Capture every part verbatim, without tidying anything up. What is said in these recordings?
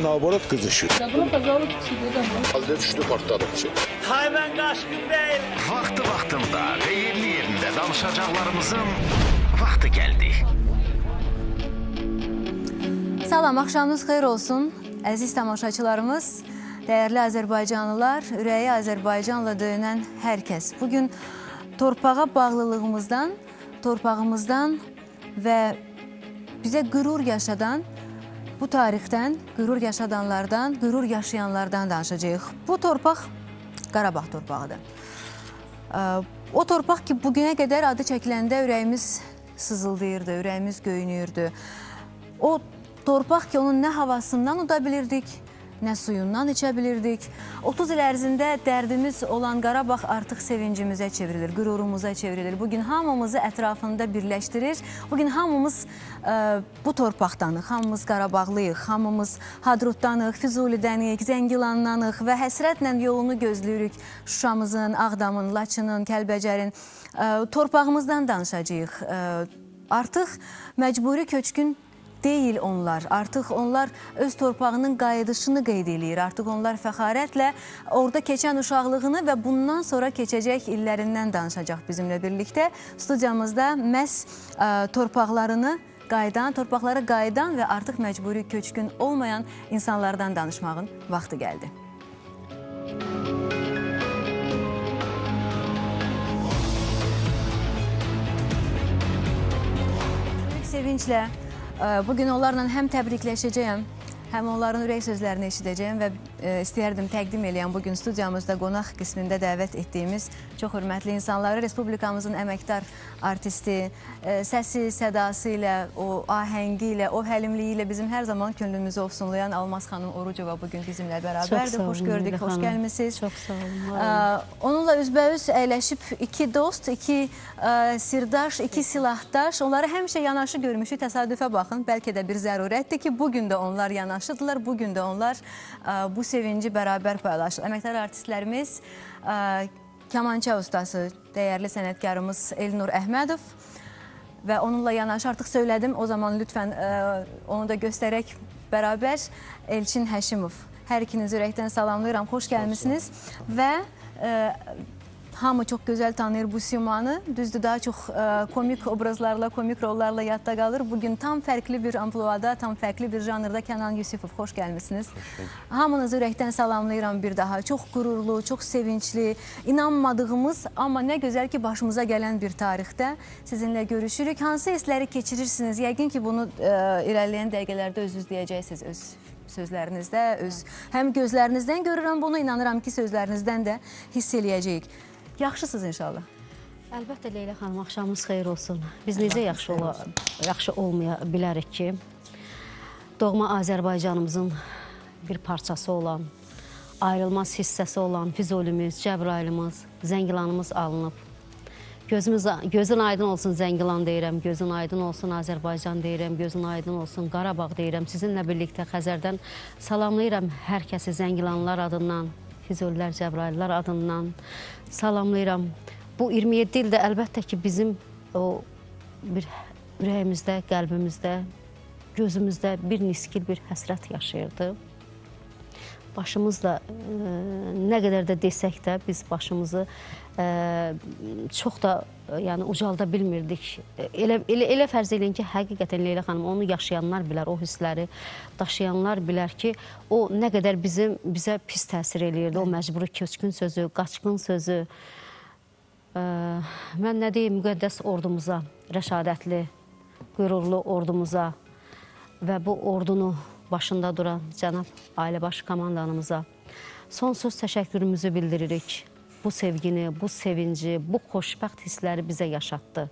Naoborat kızışır. Hazreti partladı. Hayvan kaşkın değil. Vaxtı vaxtında ve yerli yerinde danışacaklarımızın vaxtı geldi. Salam, akşamınız xeyir olsun. Əziz tamaşaçılarımız, dəyərli Azərbaycanlılar, ürəyi Azərbaycanla döyünən hər kəs. Bugün torpağa bağlılığımızdan, torpağımızdan və bizə qürur yaşadan, bu tarixdən, qürur yaşadanlardan, qürur yaşayanlardan danışacağıq. Bu torpaq Qarabağ torpağıdır. O torpaq ki, bugünə qədər adı çəkiləndə ürəyimiz sızıldayırdı, ürəyimiz göynüyürdü. O torpaq ki, onun nə havasından uda bilirdik, nə suyundan içə bilirdik. otuz il ərzində dərdimiz olan Qarabağ artıq sevincimizə çevrilir, qürurumuza çevrilir. Bugün hamımızı ətrafında birləşdirir. Bugün hamımız ə, bu torpaqdanıq, hamımız Qarabağlıyıq, hamımız Hadruddanıq, Füzulidənik, Zəngilandanıq və həsrətlə yolunu gözləyirik Şuşamızın, Ağdamın, Laçının, Kəlbəcərin. Ə, torpağımızdan danışacağıq. Ə, artıq məcburi köçkün deyil onlar, artıq onlar öz torpağının qayıdışını qeyd eləyir, artıq onlar fəxarətlə orada keçən uşaqlığını və bundan sonra keçəcək illərindən danışacaq bizimlə birlikdə. Studiyamızda məhz ə, torpaqlarını qayıdan, torpaqlara qayıdan və artıq məcburi köçkün olmayan insanlardan danışmağın vaxtı gəldi. Böyük sevinclə bugün onlarla həm təbrikləşəcəyəm, həm onların ürək sözlərini eşidəcəyəm və istəyərdim təqdim eləyəm bugün studiyamızda qonaq qismində dəvət etdiyimiz çox hörmətli insanları, Respublikamızın əməkdar artisti, səsi, sədası ilə, o ahəngi ilə, o həlimliyi ilə bizim hər zaman könlümüzü ofsunlayan Almaz xanım Orucova bugün bizimlə bərabərdir. Xoş gördük, xoş gəlmisiniz. Çox sağ olun. Onunla üzbəüz əyləşib iki dost, iki sirdaş, iki silahdaş, onları həmişə yanaşı görmüşük, təsadüfə baxın, bəlkə də bir zərurətdir ki, bugün də onlar yanaşıdırlar, bugün də onlar bu sevinci bərabər paylaşır. Əməkdar artistlərimiz, kamança ustası, dəyərli sənətkarımız Elnur Əhmədov və onunla yanaşı artıq söylədim, o zaman lütfən onu da göstərək bərabər Elçin Həşimov. Hər ikinizi ürəkdən salamlayıram, xoş gəlmisiniz və hamı çox gözəl tanıyır bu simanı. Düzdür, daha çox komik obrazlarla, komik rollarla yadda qalır. Bugün tam fərqli bir ampluada, tam fərqli bir janrda Kenan Yusifov. Xoş gəlmisiniz. Hamınızı ürəkdən salamlayıram bir daha. Çox qürurlu, çox sevincli, inanmadığımız, amma nə gözəl ki, başımıza gələn bir tarixdə sizinlə görüşürük. Hansı hissləri keçirirsiniz? Yəqin ki, bunu irəliləyən dəqiqələrdə özünüz deyəcəksiniz, öz sözlərinizdə, öz həm gözlərinizdən görürəm bunu, inanıram ki, sözlərinizdən də hiss eləyəcəyik. Yaxşısınız inşallah. Əlbəttə Leyla xanım, axşamınız xeyir olsun. Biz necə yaxşı, ola, yaxşı olmaya bilərik ki, doğma Azərbaycanımızın bir parçası olan, ayrılmaz hissəsi olan Füzulimiz, Cəbrailimiz, Zəngilanımız alınıb. Gözümüz, gözün aydın olsun Zəngilan deyirəm, gözün aydın olsun Azərbaycan deyirəm, gözün aydın olsun Qarabağ deyirəm. Sizinlə birlikdə Xəzərdən salamlayıram hər kəsi Zəngilanlar adından, Füzulilər, Cəbraillər adından salamlayıram. Bu iyirmi yeddi ildə əlbəttə ki, bizim o bir ürəyimizdə, qəlbimizdə, gözümüzdə bir niskil bir həsrət yaşayırdı. Başımızla e, nə qədər də desək də biz başımızı e, çox da e, yəni ucalda bilmirdik. Elə, elə, elə fərz eləyin ki, həqiqətən Leyla xanım, onu yaşayanlar bilər, o hissləri daşıyanlar bilər ki, o nə qədər bizim bizə pis təsir eləyirdi. O məcburi köçkün sözü, qaçqın sözü. E, mən nə deyim müqəddəs ordumuza, rəşadətli, qürurlu ordumuza və bu ordunu başında duran cənab ailəbaşı komandanımıza sonsuz təşəkkürümüzü bildiririk. Bu sevgini, bu sevinci, bu xoşbəxt hissləri bizə yaşatdı.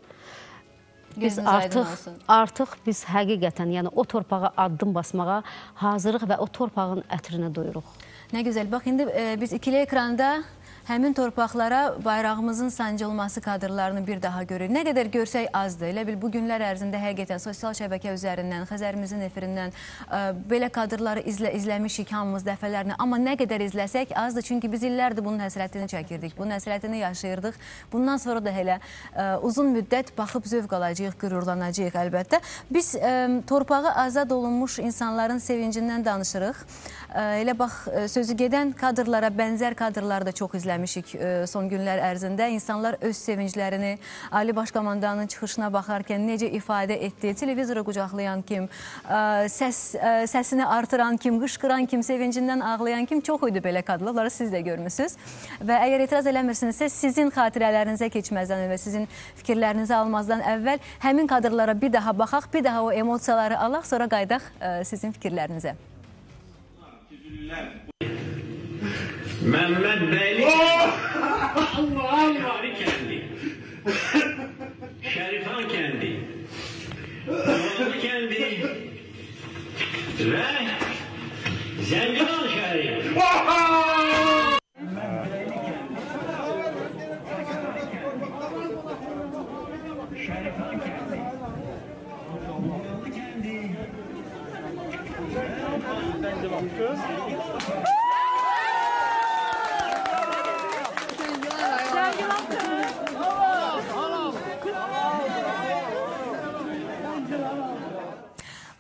Biz artıq, artıq biz həqiqətən, yəni o torpağa addım basmağa hazırıq və o torpağın ətrini duyuruq. Nə gözəl, bax indi e, biz ikili ekranda həmin torpaqlara bayrağımızın sancılması kadrlarını bir daha görürük. Nə qədər görsək azdır. Elə bil bu günlər ərzində həqiqətən sosial şəbəkə üzərindən, Xəzərimizin efirindən ə, belə kadrları izlə, izləmişik hamımız dəfələrlə. Amma nə qədər izləsək azdır. Çünki biz illərdir bunun həsrətini çəkirdik, bunun həsrətini yaşayırdıq. Bundan sonra da elə ə, uzun müddət baxıb zövq alacağıq, qürurlanacağıq əlbəttə. Biz ə, torpağı azad olunmuş insanların sevincindən danışırıq. Ə, elə bax, sözü gedən kadrlara, bənzər kadrları da çox izləmişik son günlər ərzində. İnsanlar öz sevinclərini Ali Baş Komandanın çıxışına baxarkən necə ifadə etdi, televizoru qucaqlayan kim, səs, səsini artıran kim, qışqıran kim, sevincindən ağlayan kim, çox idi belə kadrları, siz də görmüsünüz. Və əgər etiraz eləmirsinizsə, sizin xatirələrinizə keçməzdən və sizin fikirlərinizi almazdan əvvəl həmin kadrlara bir daha baxaq, bir daha o emosiyaları alaq, sonra qaydaq sizin fikirlərinizə. Məmmədbəyli Allah'ın mari kəndi, Şərifan kəndi, Oğlu kəndi və Zəngilan şəhəri. Şərifan kəndi, Oğlu kəndi və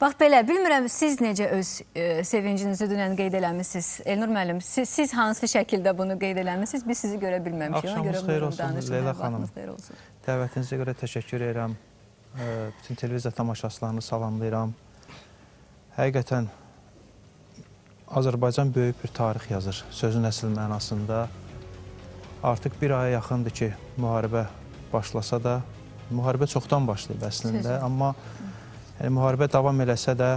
bax belə, bilmirəm siz necə öz e, sevincinizi dünən qeyd eləmişsiniz. Elnur müəllim, siz, siz hansı şəkildə bunu qeyd eləmişsiniz? Biz sizi görə bilməmişik. Axşamınız xeyir olsun, Leyla xanım. Dəvətinizə görə təşəkkür edirəm. E, bütün televiziya tamaşaçılarını salamlayıram. Həqiqətən Azərbaycan böyük bir tarix yazır. Sözün əsl mənasında artıq bir aya yaxındır ki, müharibə başlasa da, müharibə çoxdan başlayıb əslində, Sözü. amma yəni, müharibə davam eləsə də,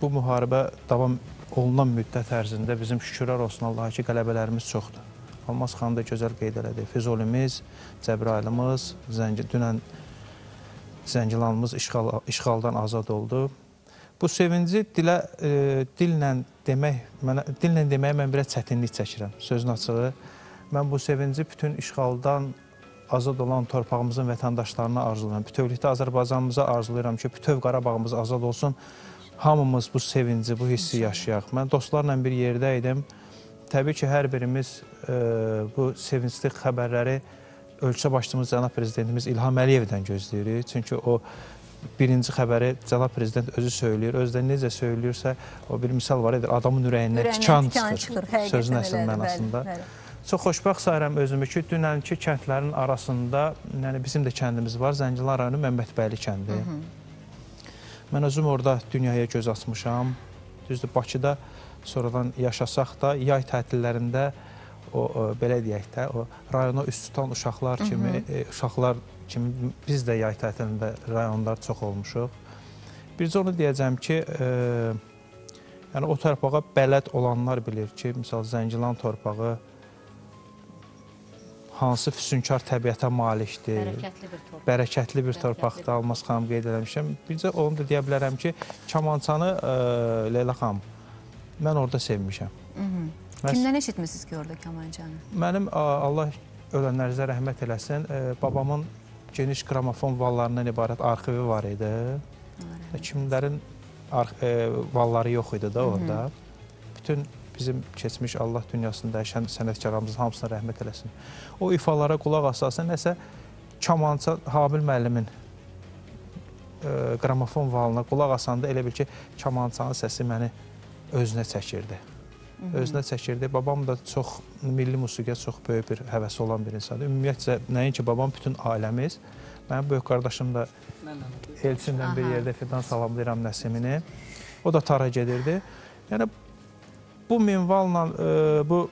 bu müharibə davam olunan müddət ərzində bizim şükürlər olsun Allaha ki, qələbələrimiz çoxdur. Almaz xanım da gözəl qeyd elədi. Füzulimiz, Cəbrailimiz, zəngi, dünən Zəngilanımız işğal, işğaldan azad oldu. Bu sevinci dilə, e, dillə, demək, mənə, dillə deməyə mən biraz çətinlik çəkirəm, sözün açığı. Mən bu sevinci bütün işğaldan azad olan torpağımızın vətəndaşlarına arzulayıram. Bütövlükdə Azərbaycanımıza arzulayıram ki, bütöv Qarabağımız azad olsun. Hamımız bu sevinci, bu hissi yaşayaq. Mən dostlarla bir yerdə idim. Təbii ki, hər birimiz e, bu sevincli xəbərləri ölkə başçımız Cənab Prezidentimiz İlham Əliyevdən gözləyirik. Çünki o birinci xəbəri Cənab Prezident özü söyləyir. Özü də necə söyləyirsə, o bir misal var edir, adamın ürəyindən tikan çıxır, sözün əsl mənasında. Bəli, bəli. Çox xoşbəxt sayıram özümü ki, dünənki kəndlərin arasında, yəni bizim də kəndimiz var, Zəngilan rayonu Məmmədbəyli kəndi. Hı -hı. Mən özüm orada dünyaya göz açmışam. Düzdür, Bakıda sonradan yaşasaq da, yay tətillərində, o, o, belə deyək də, o, rayona üst tutan uşaqlar kimi, Hı -hı. E, uşaqlar kimi biz də yay tətilində rayonlar çox olmuşuq. Bircə onu deyəcəm ki, e, yəni o torpağa bələd olanlar bilir ki, misal Zəngilan torpağı, hansı füsunkar təbiətə malikdir, bərəkətli bir, torpaq. bərəkətli bir bərəkətli torpaqda Almaz xanım qeyd eləmişəm. Bircə onu da deyə bilərəm ki, kamançanı e, Leyla xanım, mən orada sevmişəm. Hı -hı. Məs Kimdən eşitmişsiniz ki orada kamançanı? Mənim, Allah ölənlərinizə rəhmət eləsin, e, babamın geniş qramofon vallarından ibarət arxivi var idi. Hı -hı. Kimlərin e, valları yox idi da orada. Hı -hı. Bütün bizim keçmiş Allah dünyasında yaşayan sənətkarlarımızın hamısına rəhmət eləsin. O ifalara qulaq asasın, nəsə kamança Habil müəllimin e, qramofon valına qulaq asanda elə bil ki, kamançanın səsi məni özünə çəkirdi. Hı -hı. Özünə çəkirdi. Babam da çox milli musiqiyə çox böyük bir həvəsi olan bir insandır. Ümumiyyətcə, nəinki babam, bütün ailəmiz. Mənim böyük qardaşım da Elçinlə bir yerdə fidan salamlayıram Nəsimini. O da tara gedirdi. Yəni, bu minvalla, e, bu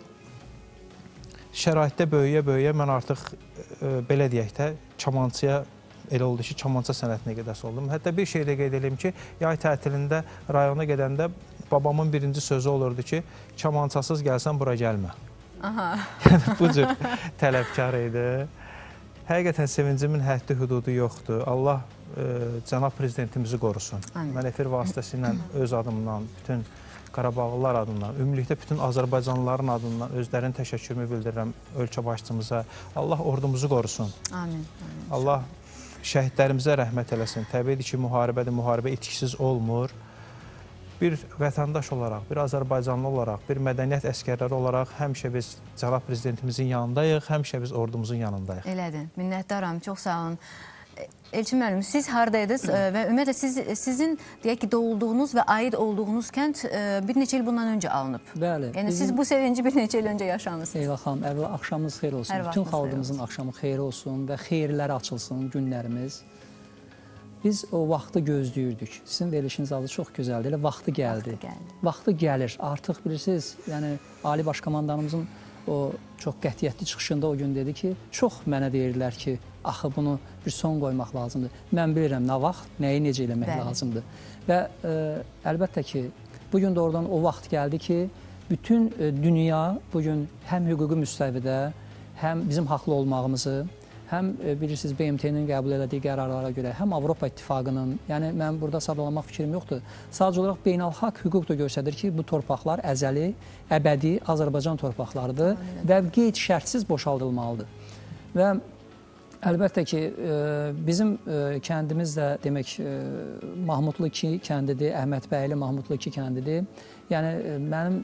şəraitdə böyüyə-böyüyə mən artıq, e, belə deyək də, kamançıya elə oldu ki, kamança sənətinə qədəs oldum. Hətta bir şey də qeyd edeyim ki, yay tətilində rayona gedəndə babamın birinci sözü olurdu ki, kamançasız gəlsən, bura gəlmə. Aha. Yəni, bu cür tələbkar idi. Həqiqətən sevincimin həddi hüdudu yoxdur. Allah e, cənab prezidentimizi qorusun. Amin. Mən efir vasitəsilə öz adımdan, bütün Qarabağlılar adından, ümumilikdə bütün Azərbaycanlıların adından özlərinin təşəkkürümü bildirirəm ölkə başçımıza. Allah ordumuzu qorusun. Amin. Amin. Allah şəhidlərimizə rəhmət eləsin. Təbiidir ki, müharibədir, müharibə itkisiz olmur. Bir vətəndaş olaraq, bir Azərbaycanlı olaraq, bir mədəniyyət əsgərləri olaraq həmişə biz cənab prezidentimizin yanındayıq, həmişə biz ordumuzun yanındayıq. Elədir. Minnətdaram. Çox sağ olun. Elçin müəllim, siz haradaydınız və ümumiyyətlə siz, sizin deyək ki, doğulduğunuz və aid olduğunuz kənd bir neçə il bundan öncə alınıb. Bəli. Yəni bizim... siz bu sevinci bir neçə il öncə yaşanırsınız. Leyla xanım, əvvəla axşamınız xeyir olsun. Hər Bütün xalqımızın axşamı xeyir olsun və xeyirlər açılsın günlərimiz. Biz o vaxtı gözləyirdik. Sizin verilişiniz adı çox gözəldir. Elə vaxtı gəldi. Vaxtı gəldi. Vaxtı gəlir. Artıq bilirsiniz, yəni Ali Baş Komandanımızın o çox qətiyyətli çıxışında o gün dedi ki, çox mənə deyirlər ki, axı bunu bir son qoymaq lazımdır. Mən bilirəm nə vaxt, nəyi necə eləmək Bəli. Lazımdır. Və e, əlbəttə ki, bugün doğrudan o vaxt gəldi ki, bütün e, dünya bugün həm hüquqi müstəvidə, həm bizim haqlı olmağımızı, həm e, bilirsiniz B M T-nin qəbul elədiyi qərarlara görə, həm Avropa İttifaqının, yəni mən burada sadalamaq fikrim yoxdur, sadəcə olaraq beynəlxalq hüquq da göstərir ki, bu torpaqlar əzəli, əbədi Azərbaycan torpaqlarıdır və qeyd şərtsiz boşaldılmalıdır. Və əlbəttə ki, bizim kəndimiz də demək Mahmudlu iki kəndidir, Əhmədbəyli Mahmudlu iki kəndidir. Yəni mənim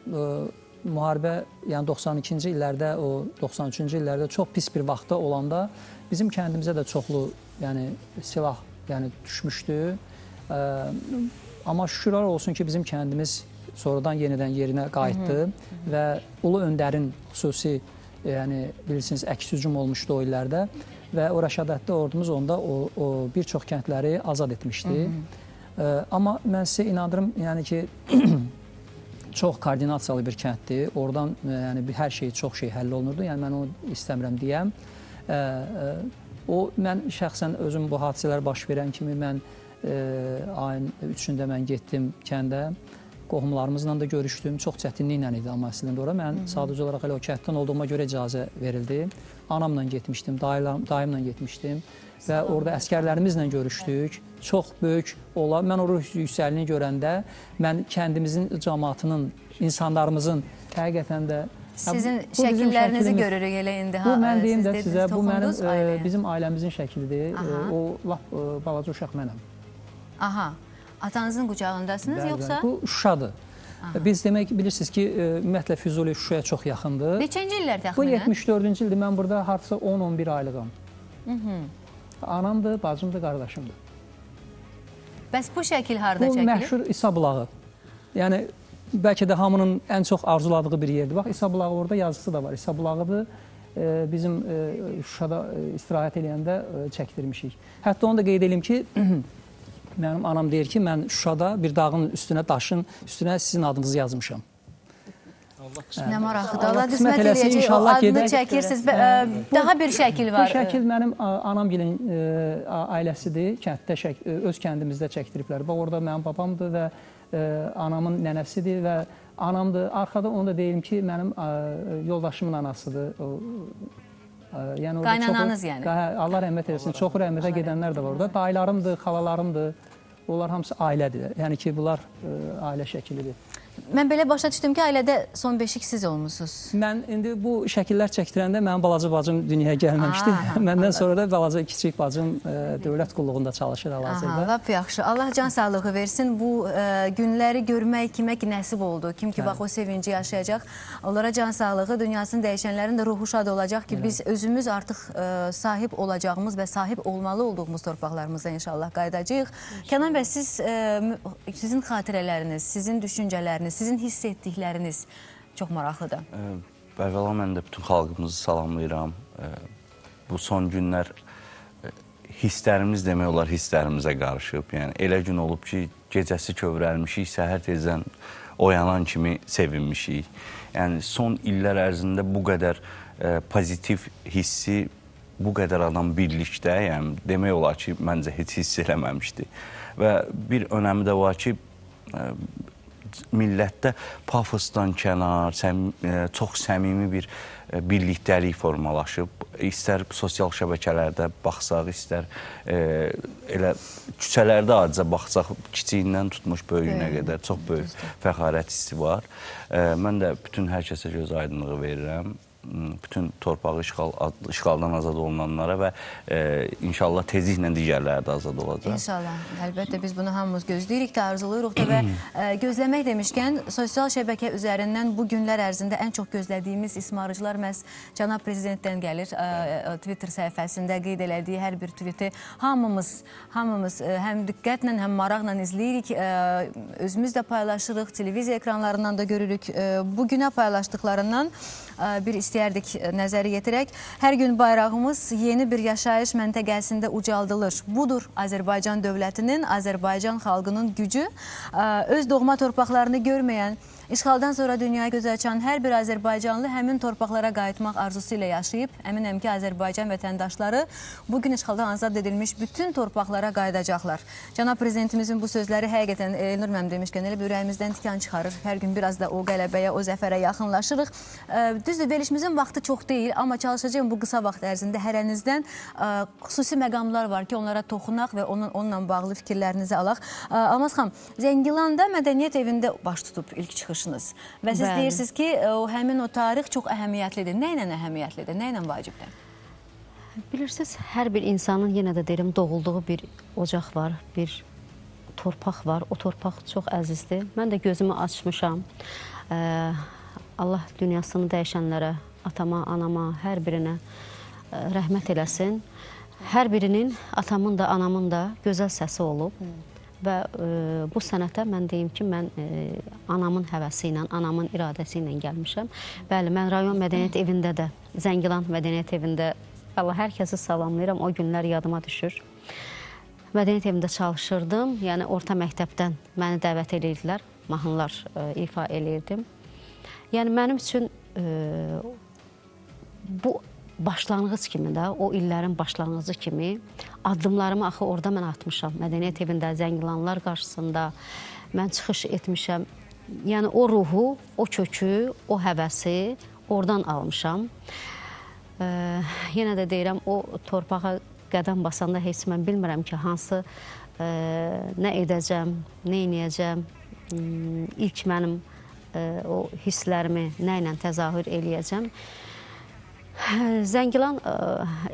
müharibə, yəni doxsan ikinci illərdə, o doxsan üçüncü illərdə çox pis bir vaxtda olanda bizim kəndimizə də çoxlu, yəni silah, yəni düşmüşdü. Amma şükürlər olsun ki, bizim kəndimiz sonradan yenidən yerinə qayıtdı və ulu öndərin xüsusi, yəni bilirsiniz, əks hücum olmuşdu o illərdə. Və o rəşadətli ordumuz onda o, o bir çox kəndləri azad etmişdi. Hı -hı. E, amma mən sizə inandırım, yəni ki, çox koordinasiyalı bir kənddir. Oradan yəni, hər şey, çox şey həll olunurdu. Yəni, mən onu istəmirəm deyəm. E, e, o, mən şəxsən özüm bu hadisələr baş verən kimi, mən e, ayın üçündə mən getdim kəndə. Qohumlarımızla da görüşdüm. Çox çətinliklə idi amma əslində ora. Mən sadəcə olaraq elə o kənddən olduğuma görə icazə verildi. Anamla getmişdim, dayımla getmişdim və orada əskərlərimizlə görüşdük. Çox böyük olan, mən o ruh yüksəliyini görəndə, mən kəndimizin, cəmaatının, insanlarımızın həqiqətən də... Sizin hə, şəkillərinizi görürük elə indi. Bu, mən deyim də sizə, bu mənim, ailəyə. Bizim ailəmizin şəklidir. Aha. O, lap balaca uşaq mənəm. Aha. Atanızın qucağındasınız bəli, yoxsa? Bu Şuşadır. Aha. Biz demək bilirsiniz ki, ümumiyyətlə Füzuli Şuşaya çox yaxındır. Neçənci illər təxminən? Bu yetmiş dördüncü ildir. Mən burada hardasa on on bir aylıqam. Anamdır, bacımdır, qardaşımdır. Bəs bu şəkil harada çəkilir? Bu məşhur İsa Bulağı. Yəni bəlkə də hamının ən çox arzuladığı bir yerdir. Bax, İsa Bulağı orada yazısı da var. İsa Bulağıdır. Bizim Şuşada istirahət eləyəndə çəkdirmişik. Hətta onu da qeyd edelim ki, mənim anam deyir ki, mən Şuşada bir dağın üstünə, daşın üstünə sizin adınızı yazmışam. Nə maraqlıdır. Allah qismət eləyəcək, o adını çəkirsiniz. Daha bir şəkil var. Bu şəkil mənim anamgilin ailəsidir. Öz kəndimizdə çəkdiriblər. Orada mənim babamdır və anamın nənəsidir və anamdır. Arxada onu da deyim ki, mənim yoldaşımın anasıdır. Yəni qaynananız çox, yəni? Allah rəhmət eləsin, çox rəhmətə gedənlər də var orada. Dayılarımdır, xalalarımdır, onlar hamısı ailədir. Yəni ki, bunlar ə, ailə şəkilidir. Mən belə başa düşdüm ki, ailədə son beşik siz olmuşsunuz. Mən indi bu şəkillər çəkdirəndə mənim balaca bacım dünyaya gəlməmişdi. Aha, Məndən sonra da balaca kiçik bacım ə, dövlət qulluğunda çalışır hal-hazırda. Lap yaxşı. Allah can sağlığı versin. Bu ə, günləri görmək kimə ki nəsib oldu. Kim ki, hə. Bax, o sevinci yaşayacaq. Onlara can sağlığı, dünyasını dəyişənlərin də ruhu şad olacaq ki, Elə. Biz özümüz artıq ə, sahib olacağımız və sahib olmalı olduğumuz torpaqlarımıza inşallah qayıdacağıq. Kenan bəy, siz, ə, sizin xatirələriniz, sizin düşüncələriniz, sizin hiss etdikləriniz çox maraqlıdır. Əvvəla mən də bütün xalqımızı salamlayıram. Bu son günlər hisslərimiz demək olar hisslərimizə qarışıb. Yəni elə gün olub ki, gecəsi kövrəlmişik, səhər tezdən oyanan kimi sevinmişik. Yəni son illər ərzində bu qədər pozitiv hissi, bu qədər adam birlikdə, yəni demək olar ki, məncə heç hiss eləməmişdi. Və bir önəmi də var ki, millətdə pafosdan kənar, çox səmimi bir birlikdəlik formalaşıb. İstər sosial şəbəkələrdə baxsaq, istər elə küçələrdə adicə baxsaq, kiçiyindən tutmuş böyüyünə qədər çox böyük fəxarət hissi var. Mən də bütün hər kəsə göz aydınlığı verirəm. Bütün torpağı işğal, işğaldan azad olunanlara və e, inşallah tezliklə digərləri də azad olacaq. İnşallah. Əlbəttə biz bunu hamımız gözləyirik də, arzulayırıq da və e, gözləmək demişkən, sosial şəbəkə üzərindən bu günlər ərzində ən çox gözlədiyimiz ismarıcılar məhz Cənab Prezidentdən gəlir. E, Twitter səhifəsində qeyd elədiyi hər bir tweeti hamımız, hamımız e, həm diqqətlə, həm maraqla izləyirik. E, özümüz də paylaşırıq, televiziya ekranlarından da görürük. E, bugünə paylaşdıqlarından e, bir istəyir Yerdik nəzəri yetirək. Hər gün bayrağımız yeni bir yaşayış məntəqəsində ucaldılır. Budur Azərbaycan dövlətinin, Azərbaycan xalqının gücü. Öz doğma torpaqlarını görməyən, işğaldan sonra dünyaya göz açan hər bir Azərbaycanlı həmin torpaqlara qayıtmaq arzusu ilə yaşayıb. Əminəm ki, Azərbaycan vətəndaşları bugün işğaldan azad edilmiş bütün torpaqlara qayıdacaqlar. Cənab Prezidentimizin bu sözləri həqiqətən Elnur mənim demişkən, elə bir ürəyimizdən tikan çıxarır. Hər gün biraz da o qələbəyə, o zəfərə yaxınlaşırıq. Düzdür, verilişimizin vaxtı çox deyil, amma çalışacağım bu qısa vaxt ərzində hərənizdən xüsusi məqamlar var ki, onlara toxunaq və onunla bağlı fikirlərinizi alaq. Almaz xanım, Zəngilanda Mədəniyyət evində baş tutub ilk çıxış və siz deyirsiniz ki, o, həmin o tarix çox əhəmiyyətlidir. Nə ilə əhəmiyyətlidir, nə ilə vacibdir? Bilirsiniz, hər bir insanın, yenə də deyirəm, doğulduğu bir ocaq var, bir torpaq var. O torpaq çox əzizdir. Mən də gözümü açmışam. Allah dünyasını dəyişənlərə, atama, anama, hər birinə rəhmət eləsin. Hər birinin, atamın da, anamın da gözəl səsi olub. Və e, bu sənətə mən deyim ki, mən e, anamın həvəsi ilə, anamın iradəsi ilə gəlmişəm. Bəli, mən rayon mədəniyyət evində də, Zəngilan mədəniyyət evində, Allah hər kəsi salamlayıram, o günlər yadıma düşür. Mədəniyyət evində çalışırdım, yəni orta məktəbdən məni dəvət edirdilər, mahnılar e, ifa edirdim. Yəni mənim üçün e, bu başlanğıc kimi də, o illərin başlanğıcı kimi addımlarımı axı orada mən atmışam. Mədəniyyət evində, Zəngilanlar qarşısında mən çıxış etmişəm. Yəni o ruhu, o kökü, o həvəsi oradan almışam. Ee, yenə də deyirəm, o torpağa qədəm basanda heç mən bilmirəm ki, hansı e, nə edəcəm, nə edəcəm, ilk mənim e, o hisslərimi nə ilə təzahür eləyəcəm. Zəngilan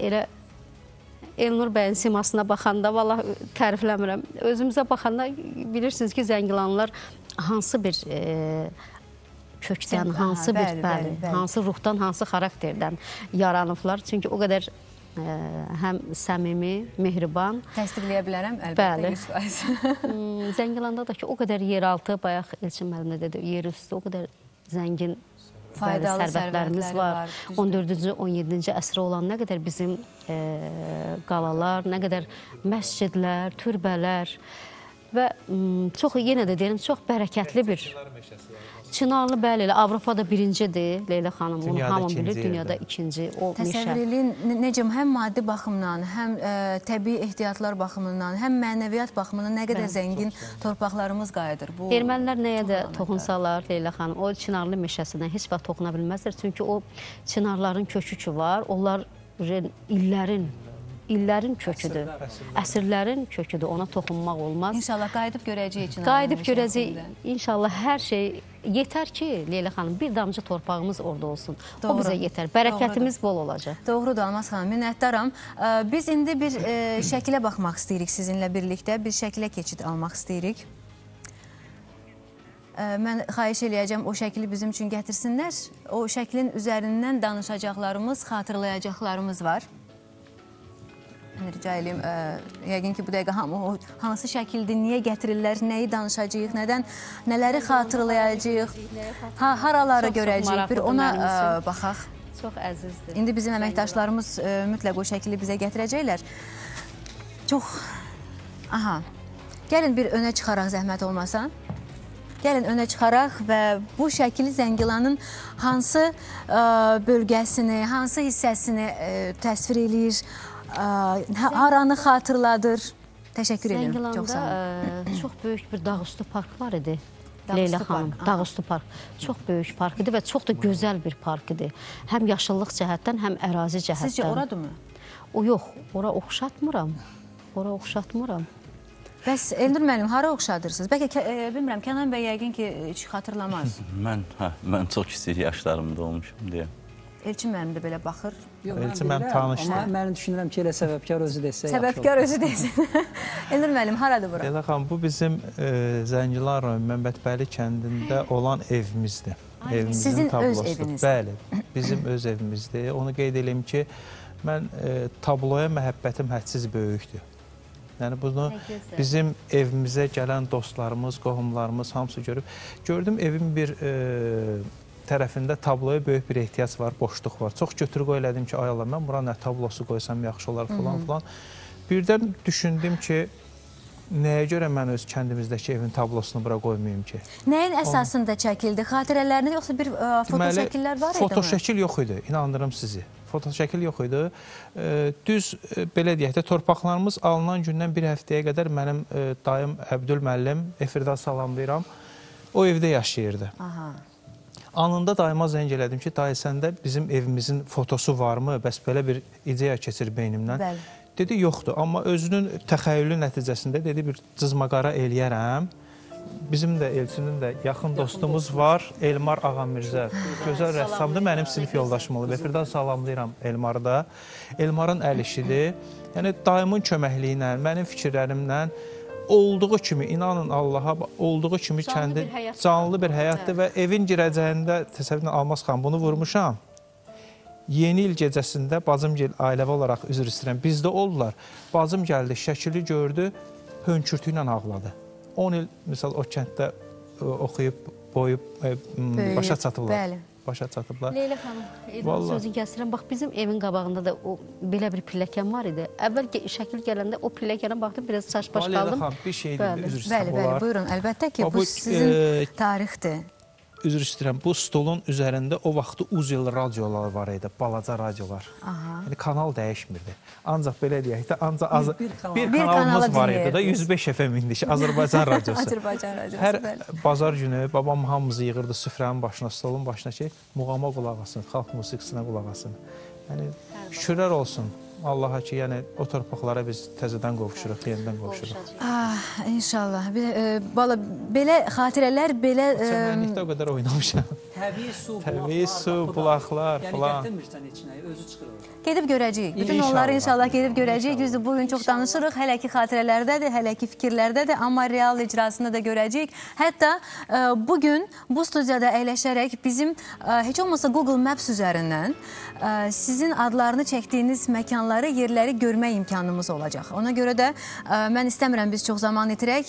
elə Elnur bəyin simasına baxanda, vallahi tərifləmirəm, özümüzə baxanda bilirsiniz ki, Zəngilanlar hansı bir e, kökdən, aha, hansı bir, bəli, bəli, bəli, hansı ruhdan, hansı xarakterdən yaranıblar. Çünki o qədər e, həm səmimi, mehriban. Təsdiqləyə bilərəm, əlbəttə, yüz faiz. Zəngilanda da ki, o qədər yeraltı, bayaq Elçin müəllim dedi, yer üstü o qədər zəngin faydalı sərvətlərimiz var. on dördüncü on yeddinci əsrə olan nə qədər bizim e, qalalar, nə qədər məscidlər, türbələr və çox, yenə də deyirəm, çox bərəkətli bir Çınarlı, bəli, elə Avropada birincidir, Leyla xanım, bunu hamı bilir, dünyada ikinci o meşə. Təsəvvür eləyin, necəm, həm maddi baxımdan, həm ə, təbii ehtiyatlar baxımından, həm mənəviyyat baxımından nə qədər zəngin torpaqlarımız qayıdır. Ermənilər nəyə də toxunsalar, Leyla xanım, o Çınarlı meşəsinə heç vaxt toxuna bilməzlər, çünki o çınarların kökü ki var, onlar illərin, illərin köküdür, əsrlərin köküdür, ona toxunmaq olmaz. İnşallah qayıdıb görəcəyik. Qayıdıb görəcəyik, inşallah hər şey yetər ki, Leyla xanım, bir damcı torpağımız orada olsun. Doğru. O bizə yetər, bərəkətimiz bol olacaq. Doğrudur, Almaz xanım, minnətdaram. Biz indi bir e, şəkilə baxmaq istəyirik sizinlə birlikdə, bir şəkilə keçid almaq istəyirik. Mən xahiş eləyəcəm, o şəkili bizim üçün gətirsinlər. O şəklin üzərindən danışacaqlarımız, xatırlayacaqlarımız var. Rica edeyim, yəqin ki, bu dəqiqə hamı hansı şəkildir, niyə gətirirlər, nəyi danışacağıq, nədən, nələri xatırlayacağıq, haraları görəcəyik, bir ona baxaq. Çox əzizdir. İndi bizim əməkdaşlarımız mütləq o şəkili bizə gətirəcəklər. Çox, aha, gəlin bir önə çıxaraq zəhmət olmasa. Gəlin önə çıxaraq və bu şəkili Zəngilanın hansı bölgəsini, hansı hissəsini təsvir eləyir, haranı xatırladır. Təşəkkür edirəm. Zəngilanda çox böyük bir Dağüstü Park var idi. Leyla xanım, Dağüstü Park. Çox böyük park idi və çox da gözəl bir park idi. Həm yaşıllıq cəhətdən, həm ərazi cəhətdən. Sizcə oradır mı? O, yox, ora oxşatmıram. Ora oxşatmıram. Bəs Elnur müəllim, hara oxşadırsınız? Bəlkə, bilmirəm, Kenan bəy yəqin ki, heç xatırlamaz. Mən, hə, mən çox kiçik yaşlarımda olmuşum deyə. Elçin müəllim də belə baxır. Elçin müəllim tanışdı. Amma mən düşünürəm ki, elə səbəbkar özü desə. Səbəbkar özü desə. Elnur müəllim, haradır bura? Leyla xanım, bu bizim Zəngilan rayonu Məmmədbəyli kəndində olan evimizdir. Sizin öz eviniz? Bəli, bizim öz evimizdir. Onu qeyd edeyim ki, mən tabloya məhəbbətim hədsiz böyükdür. Yəni, bunu bizim evimizə gələn dostlarımız, qohumlarımız hamısı görüb. Gördüm, evin bir tərəfində tabloya böyük bir ehtiyac var, boşluq var. Çox götür-qoy elədim ki, ay Allah, mən bura nə tablosu qoysam yaxşı olar, filan-filan. Birdən düşündüm ki, nəyə görə mən öz kəndimizdəki evin tablosunu bura qoymayayım ki? Nəyin əsasında çəkildi? Xatirələrini yoxsa bir fotoşəkillər var idi mi? Fotoşəkil yox idi, inandırım sizi. Fotoşəkil yox idi. Düz, belə deyək də, torpaqlarımız alınan gündən bir həftəyə qədər mənim dayım Əbdül Məllim, efirdən salamlayıram, o evdə yaşayırdı. Anında dayıma zəng elədim ki, dayı səndə bizim evimizin fotosu varmı? Bəs belə bir ideya keçir beynimdən. Dedi, yoxdur. Amma özünün təxəyyülü nəticəsində dedi, bir cızmaqara eləyərəm. Bizim də Elçinin də yaxın dostumuz var, Elmar Ağamirzə. Gözəl rəssamdır, mənim sinif yoldaşım olub. Efirdən salamlayıram Elmarı da. Elmarın əlişidir. Yəni, dayımın köməkliyi ilə, mənim fikirlərimlə olduğu kimi, inanın Allaha, olduğu kimi kəndi canlı bir həyatdır və evin girəcəyində, təsəvvürlə Almaz xan, bunu vurmuşam. Yeni il gecəsində bacım gəl, ailəvi olaraq üzr istəyirəm, bizdə oldular. Bacım gəldi, şəkili gördü, hönkürtü ilə ağladı. on il, misal, o kənddə oxuyub, boyub, başa çatıblar. Başa çatıblar. Leyla xanım, sözü gəlsirəm, bax, bizim evin qabağında da belə bir pilləkən var idi. Əvvəl şəkil gələndə o pilləkənə baxdım, biraz saç-baş qaldım. Leyla xanım, bir şeydir, üzr istəyirəm. Bəli, bəli, buyurun. Əlbəttə ki, bu sizin tarixdir. Üzr istəyirəm, bu stolun üzərində o vaxtı uzun radiolar var idi, balaca radiolar. Yəni, kanal dəyişmirdi. Ancaq belə deyək də, ancaq bir kanalımız var idi də, yüz beş F M indi ki, Azərbaycan radiosu. Hər bazar günü babam hamımızı yığırdı süfrənin başına, stolun başına ki, muğama qulaq asın, xalq musiqisinə qulaq asın. Yəni, şükürlər olsun Allaha ki, yəni, o torpaqlara biz təzədən qovuşuruq, yenidən qovuşuruq. İnşallah. Belə xatirələr, belə... Çəmənlikdə o qədər oynamışam. Təbii su, bulaqlar, falan. Yəni, gətirmirsən içinə, özü çıxırır. Gedib görəcəyik. Bütün onları inşallah gedib görəcəyik. Düzdür, bugün çox danışırıq. Hələ ki xatirələrdədir, hələ ki fikirlərdədir, amma real icrasını da görəcəyik. Hətta bugün bu studiyada əyləşərək bizim, heç olmasa Google Maps üzərindən sizin adlarını çəkdiyiniz məkanlar yerləri görmə imkanımız olacaq. Ona görə də mən istəmirəm biz çox zaman itirək,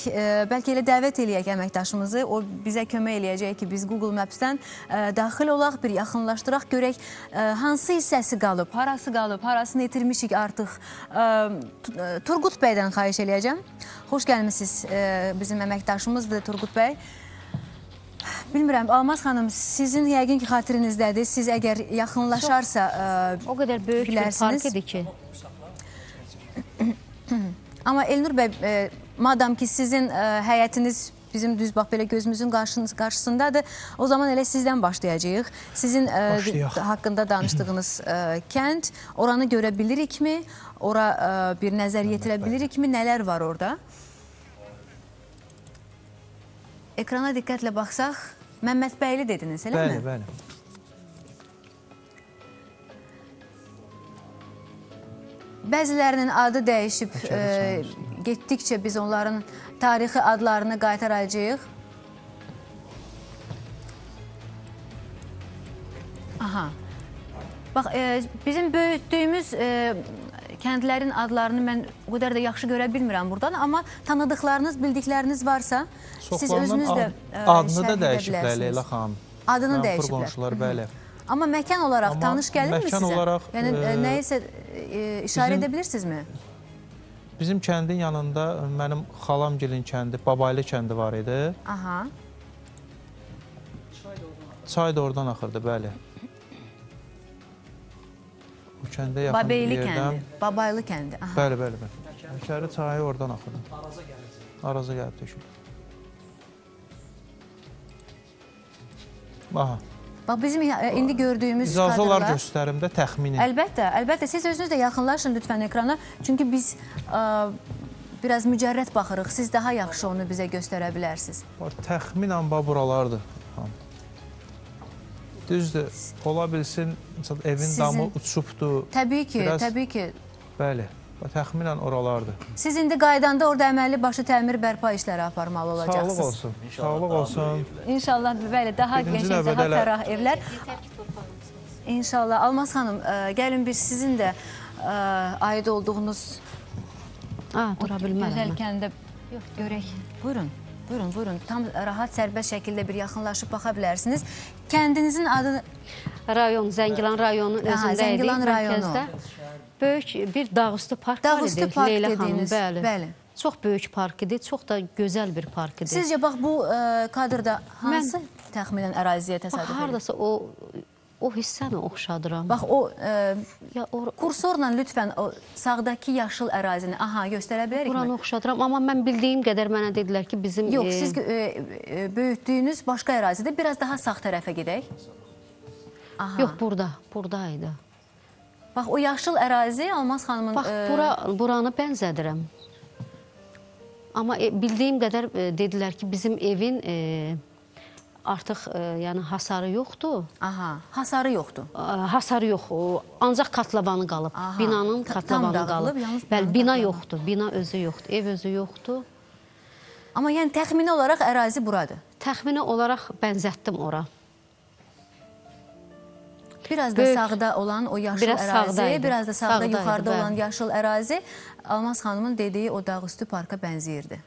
bəlkə elə dəvət eləyək əməkdaşımızı, o bizə kömək eləyəcək ki, biz Google Maps-dən daxil olaq, bir yaxınlaşdıraq, görək hansı hissəsi qalıb, harası qalıb, harasını itirmişik artıq. Turgut bəydən xahiş eləyəcəm. Xoş gəlmişsiniz, bizim əməkdaşımızdır Turgut bəy. Bilmirəm, Almaz xanım, sizin yəqin ki xatirinizdədir, siz əgər yaxınlaşarsa bilərsiniz. O qədər böyük bir park idi ki. Amma Elnur bəy, madam ki sizin həyətiniz bizim düz bax belə gözümüzün qarşısındadır, o zaman elə sizdən başlayacaq. Sizin haqqında danışdığınız kənd, oranı görə bilirikmi, ora bir nəzər yetirə bilirikmi, nələr var orada? Ekrana diqqətlə baxsaq, Məmmədbəyli dediniz, elə mi? Bəli, bəli. Bəzilərinin adı dəyişib, getdikcə biz onların tarixi adlarını qaytaracaq. Aha. Bax, bizim böyütdüyümüz kəndlərin adlarını mən o qədər də yaxşı görə bilmirəm buradan, amma tanıdıqlarınız, bildikləriniz varsa, siz özünüz də adını da dəyişiblər, Leyla xanım. Adını dəyişiblər. Amma məkan olaraq tanış gəlirmi sizə? Yəni, nəyisə işarə edə bilirsinizmi? Bizim kəndin yanında mənim xalamgilin kəndi, Babaylı kəndi var idi. Aha. Çay da oradan axırdı, bəli. Babaylı kəndi, Babaylı kəndi. Bəli, bəli, bəli. Həkəri çayı oradan axıdı. Araza gəldi. Araza gəldi, düşün. Aha. Bax, bizim indi gördüyümüz icazə kadrlar... İcazələr göstərimdə təxmini. Əlbəttə, əlbəttə. Siz özünüz də yaxınlaşın lütfən ekrana. Çünki biz ə, biraz mücərrət baxırıq. Siz daha yaxşı onu bizə göstərə bilərsiniz. Bax, təxminən bax, buralardır. Düzdür, ola bilsin, məsələn, evin sizin... damı uçubdur. Təbii ki, biraz... təbii ki. Bəli, bax, təxminən oralardır. Siz indi qaydanda orada əməlli başı təmir bərpa işləri aparmalı olacaqsınız. Sağlıq olsun, sağlıq olsun. İnşallah, bəli, daha genç, daha fərah evlər. İnşallah. Almaz xanım, ə, gəlin bir sizin də ə, aid olduğunuz... Aa, dura bilmərəm. Gözəl kəndə görək. Buyurun. Buyurun, buyurun. Tam rahat, sərbəst şəkildə bir yaxınlaşıb baxa bilərsiniz. Kəndinizin adı... Rayon, Zəngilan rayonu özündə Zəngilan rayonu. Böyük bir Dağüstü Park var idi. Dağüstü Park dediniz, bəli. bəli. Çox böyük park idi, çox da gözəl bir park idi. Sizcə, bax, bu ə, kadrda hansı Mən... təxminən əraziyə təsadüf edir? Haradasa o, o hissəni oxşadıram. Bax, o... Ə, ya, or... Kursorla lütfən o sağdakı yaşıl ərazini aha, göstərə bilərikmi? Buranı oxşadıram, amma mən bildiyim qədər mənə dedilər ki, bizim... Yox, e... siz e, böyütdüyünüz başqa ərazidə biraz daha sağ tərəfə gedək. Aha. Yox, burada, buradaydı. Bax, o yaşıl ərazi Almaz xanımın... Bax, bura, buranı bənzədirəm. Amma e, bildiyim qədər e, dedilər ki, bizim evin e, artıq e, yəni hasarı yoxdur. Aha, hasarı yoxdur. E, hasarı yox, o, ancaq katlabanı qalıb, aha, binanın katlabanı qalıb. Yalnız bəli, bina yoxdur, bina özü yoxdur, ev özü yoxdur. Amma yəni təxmini olaraq ərazi buradır? Təxmini olaraq bənzətdim ora. Biraz Böyük, da sağda olan o yaşıl biraz ərazi, biraz da sağda sağdaydı, yuxarıda bəli. Olan yaşıl ərazi Almaz xanımın dediyi o Dağüstü Parka bənzəyirdi.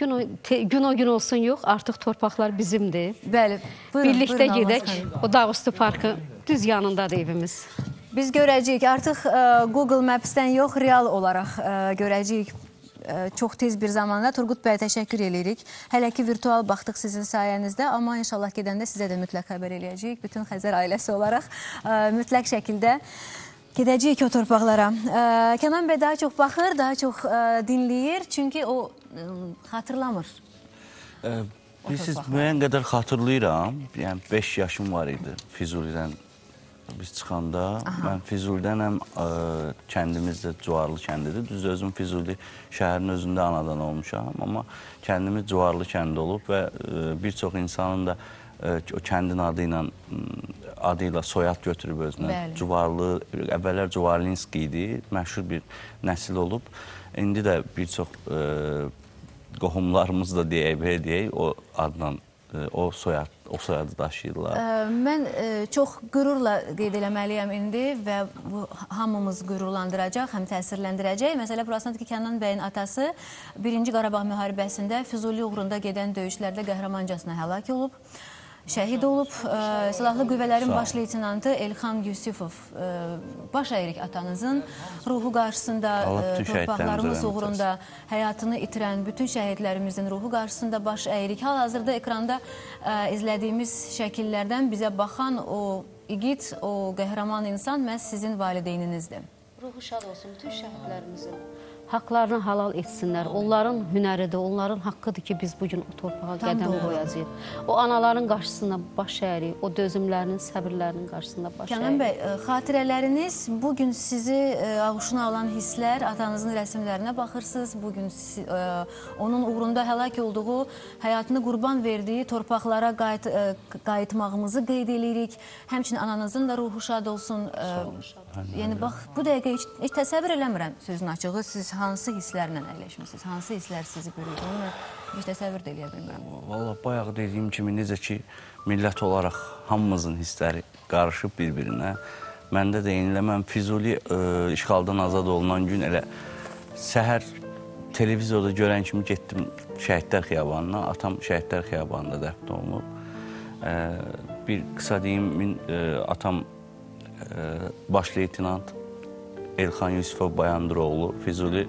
Gün o, te, gün o gün olsun yox, artıq torpaqlar bizimdir. Bəli, buyurun, birlikdə buyurun, gedək o Dağüstü Parkı düz yanındadır evimiz. Biz görəcəyik, artıq ə, Google Maps-dən yox, real olaraq ə, görəcəyik. Çox tez bir zamanda. Turgut bəy, təşəkkür edirik. Hələ ki, virtual baxdıq sizin sayənizdə, amma inşallah gedəndə sizə də mütləq xəbər eləyəcəyik. Bütün Xəzər ailəsi olaraq mütləq şəkildə gedəcəyik o torpaqlara. Kenan bəy daha çox baxır, daha çox dinləyir, çünki o xatırlamır. Bilirsiniz, müəyyən qədər xatırlayıram. Yəni, beş yaşım var idi Füzulidən. Biz çıxanda, aha, mən Füzulidən həm ə, kəndimiz də Cuvarlı kəndidir. Düz özüm Füzuli şəhərin özündə anadan olmuşam, amma kəndimiz Cuvarlı kəndi olub və ə, bir çox insanın da ə, o kəndin adı ilə, adı ilə soyad götürüb özünə. Bəli. Cuvarlı, əvvəllər Cuvarlinski idi, məşhur bir nəsil olub. İndi də bir çox ə, qohumlarımız da deyək, belə deyək, o addan, o soyad, o soyadı daşıyırlar. Ə, mən ə, çox qürurla qeyd eləməliyəm indi və bu hamımız qürurlandıracaq, həm təsirləndirəcək. Məsələ burasındadır ki, Kenan bəyin atası birinci Qarabağ müharibəsində Füzuli uğrunda gedən döyüşlərdə qəhrəmancasına həlak olub, şəhid olub. Ə, silahlı qüvvələrin baş leytenantı Elxan Yusifov ə, baş əyirik atanızın ruhu qarşısında ə, torpaqlarımız uğrunda həyatını itirən bütün şəhidlərimizin ruhu qarşısında baş əyirik. Hal-hazırda ekranda ə, izlədiyimiz şəkillərdən bizə baxan o igid, o qəhrəman insan məhz sizin valideyninizdir. Ruhu şad olsun bütün şəhidlərimizin. Haqlarını halal etsinlər. Onların hünəridir, onların haqqıdır ki, biz bugün o torpağa qədəm qoyacağıq. O anaların qarşısında baş əyirik, o dözümlərinin, səbirlərinin qarşısında baş əyirik. Kənan bəy, xatirələriniz, bugün sizi ağuşuna alan hisslər, atanızın rəsimlərinə baxırsınız, bugün onun uğrunda həlak olduğu, həyatını qurban verdiyi torpaqlara qayıt, qayıtmağımızı qeyd edirik. Həmçinin ananızın da ruhu şad olsun. Yəni, bax, bu dəqiqə heç, heç təsəvvür eləmirəm sözün açığı. Siz hansı hisslərlə əyləşmişsiniz? Hansı hisslər sizi bürüdü? Onu heç təsəvvür də eləyə bilmirəm. Valla, bayağı dediyim kimi, necə ki, millət olaraq hamımızın hissləri qarışıb bir-birinə. Məndə də eynilə, mən Füzuli ə, işğaldan azad olunan gün elə səhər televizyada görən kimi getdim Şəhidlər Xiyabanına. Atam Şəhidlər Xiyabanında dəfn olunub. Ə, bir qısa deyim, min, ə, atam ə, baş leytenant Elxan Yusifov Bayandıroğlu, Füzuli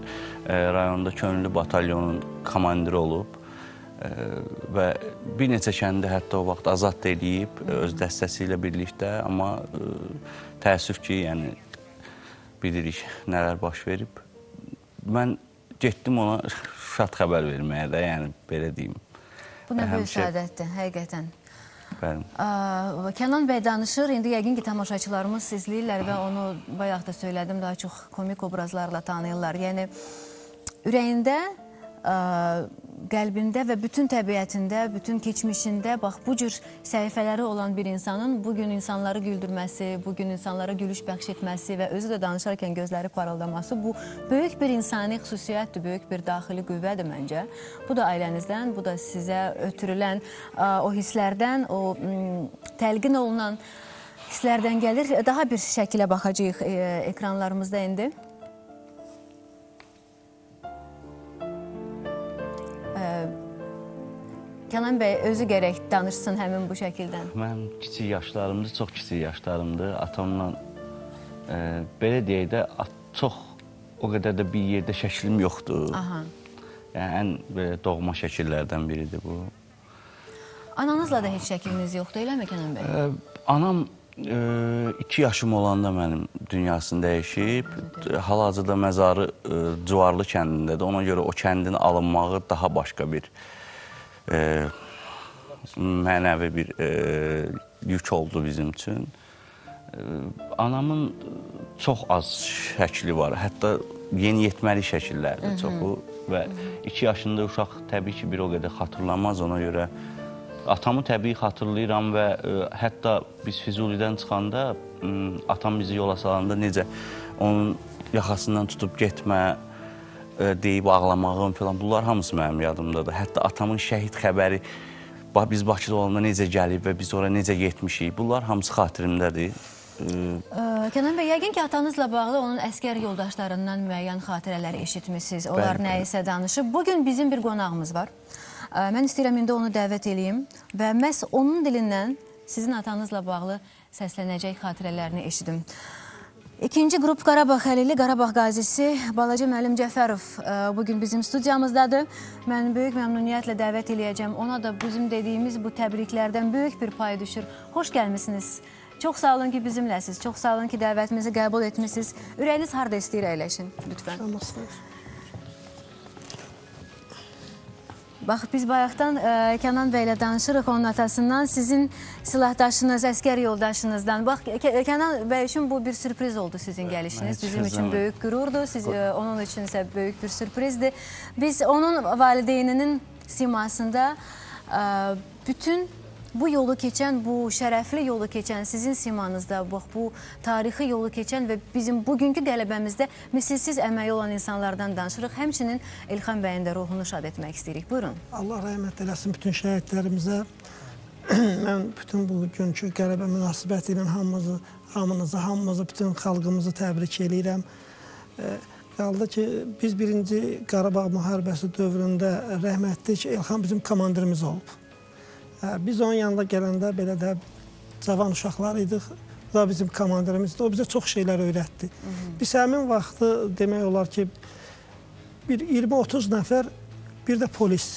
e, rayonunda könüllü batalyonun komandiri olub e, və bir neçə kəndi hətta o vaxt azad edib, e, öz dəstəsi ilə birlikdə, amma e, təəssüf ki, yəni, bilirik nələr baş verib. Mən getdim ona şad xəbər verməyə də, yəni, belə deyim. Bu nə böyük səadətdir, həqiqətən. Bəli. Kənan bəy danışır, indi yəqin ki tamaşaçılarımız izləyirlər və onu bayaq da söylədim, daha çox komik obrazlarla tanıyırlar. Yəni ürəyində, ə, qəlbində və bütün təbiətində, bütün keçmişində bax bu cür səhifələri olan bir insanın bugün insanları güldürməsi, bugün insanlara gülüş bəxş etməsi və özü də danışarkən gözləri parıldaması, bu böyük bir insani xüsusiyyətdir, böyük bir daxili qüvvədir məncə. Bu da ailənizdən, bu da sizə ötürülən ə, o hisslərdən, o təlqin olunan hisslərdən gəlir. Daha bir şəkilə baxacağıq ə, ekranlarımızda indi. Kənan bəy özü gərək danışsın həmin bu şəkildən. Mən kiçik yaşlarımdır, çox kiçik yaşlarımdır. Atamla e, belə deyək də, çox o qədər də bir yerdə şəklim yoxdur. Aha. Yəni ən belə doğma şəkillərdən biridir bu. Ananızla da heç şəkliniz yoxdur, eləmi Kənan bəy? E, anam e, iki yaşım olanda mənim dünyasını dəyişib. Hal-hazırda məzarı e, Cuvarlı kəndindədir. Ona görə o kəndin alınmağı daha başqa bir E, mənəvi bir e, yük oldu bizim üçün. E, anamın çox az şəkli var, hətta yeniyetməli şəkillərdir çoxu və iki yaşında uşaq təbii ki bir o qədər xatırlanmaz, ona görə atamı təbii xatırlayıram və e, hətta biz Füzulidən çıxanda e, atam bizi yola salanda necə onun yaxasından tutub getmə deyib ağlamağım falan, bunlar hamısı mənim yadımdadır. Hətta atamın şəhid xəbəri, biz Bakıda olanda necə gəlib və biz oraya necə getmişik, bunlar hamısı xatirimdədir. Kənan bəy, yəqin ki atanızla bağlı onun əskər yoldaşlarından müəyyən xatirələri eşitmişsiniz, onlar nə isə danışıb. Bugün bizim bir qonağımız var, mən istəyirəm indi onu dəvət edeyim və məhz onun dilindən sizin atanızla bağlı səslənəcək xatirələrini eşidim. İkinci qrup Qarabağ xəlili, Qarabağ qazisi Balaca Məlim Cəfərov bugün bizim studiyamızdadır. Mən böyük məmnuniyyətlə dəvət eləyəcəm. Ona da bizim dediyimiz bu təbriklərdən böyük bir pay düşür. Xoş gəlmişsiniz. Çox sağ olun ki bizimləsiniz. Çox sağ olun ki dəvətimizi qəbul etmişsiniz. Ürəyiniz harda istəyir əyləşin, lütfən. Bax, biz bayaqdan e, Kənan bəy ilə danışırıq onun atasından, sizin silahdaşınız, əskər yoldaşınızdan. Bax, Kənan bəy üçün bu bir sürpriz oldu sizin gəlişiniz. Bizim üçün böyük qürurdur, siz, e, onun üçün isə böyük bir sürprizdir. Biz onun valideyninin simasında e, bütün bu yolu keçən, bu şərəfli yolu keçən sizin simanızda, bax, bu tarixi yolu keçən və bizim bugünkü qələbəmizdə misilsiz əməyi olan insanlardan danışırıq. Həmçinin Elxan bəyin də ruhunu şad etmək istəyirik. Buyurun. Allah rəhmət eləsin bütün şəhidlərimizə. Mən bütün bugünkü qələbə münasibəti ilə hamımızı, hamınızı, hamımızı, bütün xalqımızı təbrik eləyirəm. Qaldı ki, biz birinci Qarabağ müharibəsi dövründə rəhmətlik Elxan bizim komandirimiz olub. Biz onun yanında gələndə belə də cavan uşaqlar idik, o da bizim komandirimizdir, o bizə çox şeylər öyrətdi. Biz həmin vaxtı demək olar ki, bir iyirmi otuz nəfər, bir də polis,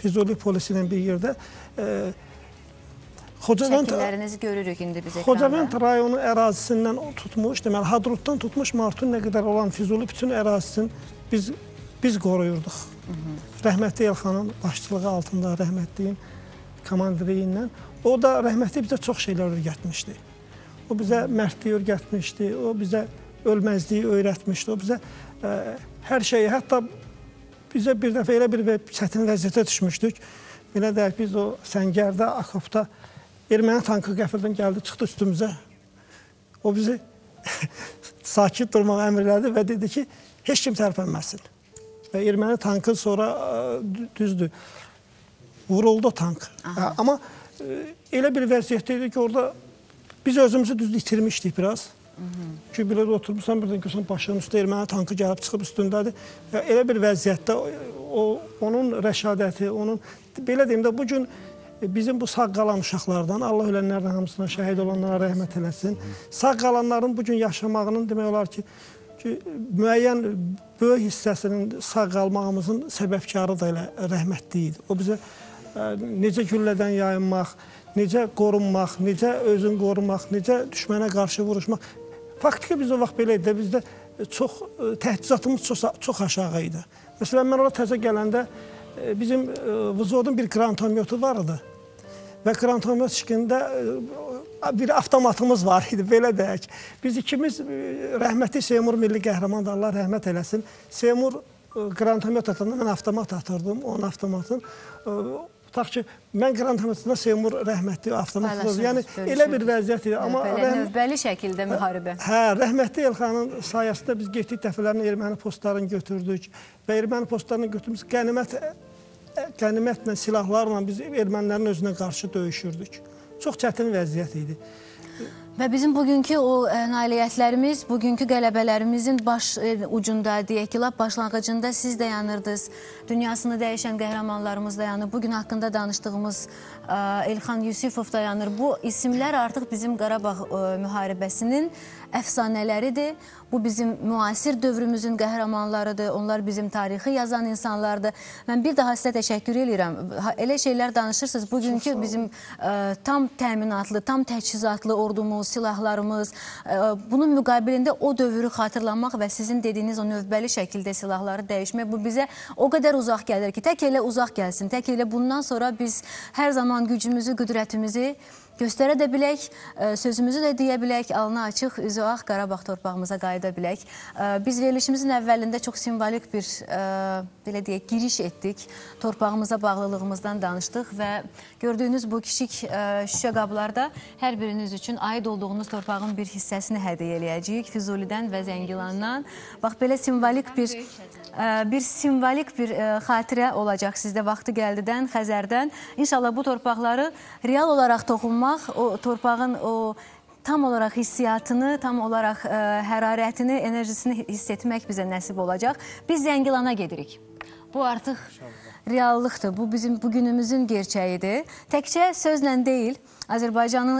Füzuli polisi ilə bir yerdə. Şəkillərinizi görürük indi biz ekranda. Xocabend rayonu ərazisindən tutmuş, deməli Hadruddan tutmuş, Martun nə qədər olan Füzuli bütün ərazisini biz, biz qoruyurduq. Rəhmətli Elxanın başçılığı altında, rəhmətliyin komandiriyle. O da rəhmətli bizə çox şeylər öyrətmişdi. O bizə mərdliyi öyrətmişdi, o bizə ölməzliyi öyrətmişdi, o bizə ə, hər şeyi, hətta bizə bir dəfə elə bir çətin vəziyyətə düşmüşdük. Belə deyək, biz o səngərdə, Akopda erməni tankı qəfildən gəldi, çıxdı üstümüzə. O bizi sakit durmağa əmr elədi və dedi ki, heç kim tərpənməsin. Və erməni tankı sonra ə, düzdür. Vuruldu tank. Aha. Ama elə bir vəziyyətdə idi ki, orada biz özümüzü düz itirmişdik biraz. Ki, belə də oturmuşsan, birdən görsən başının üstü erməni tankı gəlib çıxıb üstündədir. Elə bir vəziyyətdə o, onun rəşadəti, onun... Belə deyim də, bugün bizim bu sağ qalan uşaqlardan, Allah ölənlərdən hamısına, şəhid olanlara rəhmət eləsin. Sağ qalanların bugün yaşamağının demək olar ki, ki müəyyən böyük hissəsinin sağ qalmağımızın səbəbkarı da elə rəhmətli idi. O bizə necə güllədən yayınmaq, necə qorunmaq, necə özün qorunmaq, necə düşmənə qarşı vuruşmaq. Faktiki biz o vaxt belə idi, bizdə çox, təchizatımız çox, çox aşağı idi. Məsələn, mən orada təzə gələndə bizim vızodun bir qrantomyotu var idi. Və qrantonun çıxında bir avtomatımız var idi, belə deyək. Biz ikimiz, rəhmətli Seymur milli qəhrəmandır, Allah rəhmət eləsin. Seymur qrantomyot atanda mən avtomat atırdım, onun avtomatın. Tutaq ki, mən qrantomyotunda Seymur rəhmətli avtomat atırdım. Yəni, elə bir vəziyyət idi. Belə növbəli şəkildə müharibə. Hə, rəhmətli Elxanın sayəsində biz getdik dəfələrini, erməni postlarını götürdük və erməni postlarını götürdük, qənimət qənimətlə, silahlarla biz ermənilərin özünə qarşı döyüşürdük. Çox çətin vəziyyət idi. Və bizim bugünkü o nailiyyətlərimiz, bugünkü qələbələrimizin baş ucunda, deyək ki, lap başlanğıcında siz dayanırdınız. Dünyasını dəyişən qəhrəmanlarımız dayanır. Bugün haqqında danışdığımız Elxan Yusifov dayanır. Bu isimlər artıq bizim Qarabağ müharibəsinin əfsanələridir. Bu bizim müasir dövrümüzün qəhrəmanlarıdır. Onlar bizim tarixi yazan insanlardır. Mən bir daha sizə təşəkkür edirəm. Elə şeylər danışırsınız. Bugünkü bizim tam təminatlı, tam təchizatlı ordumuz, silahlarımız, bunun müqabilində o dövrü xatırlamaq və sizin dediyiniz o növbəli şəkildə silahları dəyişmək, bu bizə o qədər uzaq gəlir ki, tək elə uzaq gəlsin. Tək elə bundan sonra biz hər zaman gücümüzü, qüdrətimizi göstərə də bilək, sözümüzü də deyə bilək, alnı açıq, üzü ağ Qarabağ torpağımıza qayıda bilək. Biz verilişimizin əvvəlində çox simbolik bir giriş etdik, torpağımıza bağlılığımızdan danışdıq və gördüyünüz bu kiçik şüşə qablarda hər biriniz üçün aid olduğunuz torpağın bir hissəsini hədiyyə eləyəcəyik, Füzulidən və Zəngilandan. Bax, belə simbolik bir... Bir simbolik bir xatirə olacaq sizdə vaxtı gəldidən, Xəzərdən. İnşallah bu torpaqları real olaraq toxunmaq, o torpağın o tam olaraq hissiyatını, tam olaraq hərarətini, enerjisini hiss etmək bizə nəsib olacaq. Biz Zəngilana gedirik. Bu artıq reallıqdır, bu bizim bugünümüzün gerçəyidir. Təkcə sözlə deyil, Azərbaycanın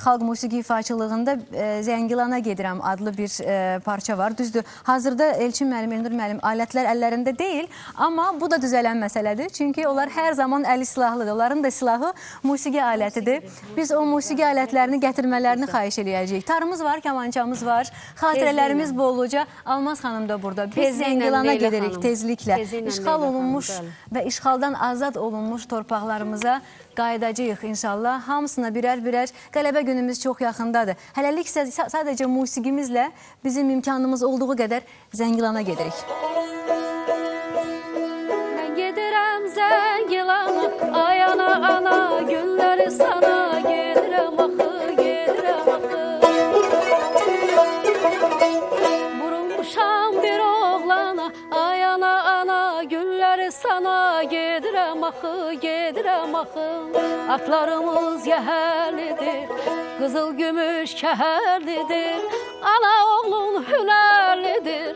xalq musiqi ifaçılığında Zəngilana Gedirəm adlı bir parça var. Düzdür, hazırda Elçin müəllim, Elnur müəllim alətlər əllərində deyil, amma bu da düzələn məsələdir. Çünki onlar hər zaman əli silahlıdır, onların da silahı musiqi alətidir. Biz o musiqi alətlərini gətirmələrini xahiş eləyəcəyik. Tarımız var, kamançamız var, xatirələrimiz bolluca. Almaz xanım da burada. Biz Zəngilana gedirik tezliklə. İşğal olunmuş və işğaldan azad olunmuş torpaqlarımıza qayıdacağıq inşallah. Hamısına birər-birər qələbə günümüz çox yaxındadır. Hələlik isə sadəcə musiqimizlə bizim imkanımız olduğu qədər Zəngilana gedirik. Mən gedirəm Zəngilana, ayana ana, günləri sana gedirəm axı, gedirəm axı. Vurulmuşam bir oğlana, ayana ana, günləri sana gedirəm axı, gedirəm axı. Atlarımız yəhərlidir, qızıl gümüş kəhərlidir, ana oğlun hünərlidir,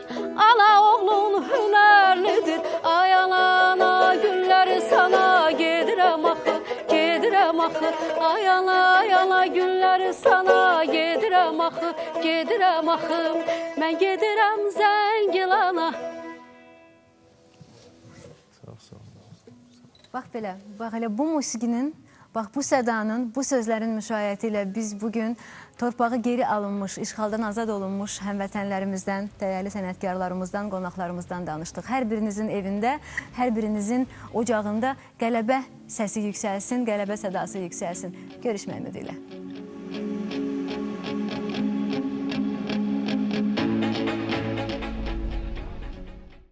ana oğlun hünərlidir. Ay ana ana, günləri sana gedirəm axı, gedirəm axı. Ay ana ana, günləri sana gedirəm axı, gedirəm axı. Mən gedirəm Zəngilana. Bax belə, bax elə bu musiqinin, bax bu sədanın, bu sözlərin müşayiəti ilə biz bugün torpağı geri alınmış, işğaldan azad olunmuş həmvətənlərimizdən, dəyərli sənətkarlarımızdan, qonaqlarımızdan danışdıq. Hər birinizin evində, hər birinizin ocağında qələbə səsi yüksəlsin, qələbə sədası yüksəlsin. Görüşmək ümidi ilə.